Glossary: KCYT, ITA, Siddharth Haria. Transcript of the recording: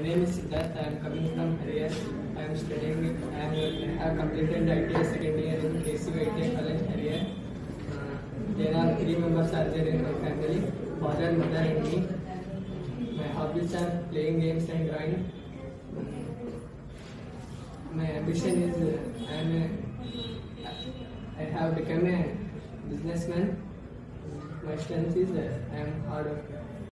My name is Siddharth. I am coming from Haria. I am studying. I have completed the ITA second year in KCYT College, Haria. There are 3 members are there in my family: father, mother, and me. My hobbies are playing games and drawing. My ambition is I have become a businessman. My strength is I am hard worker.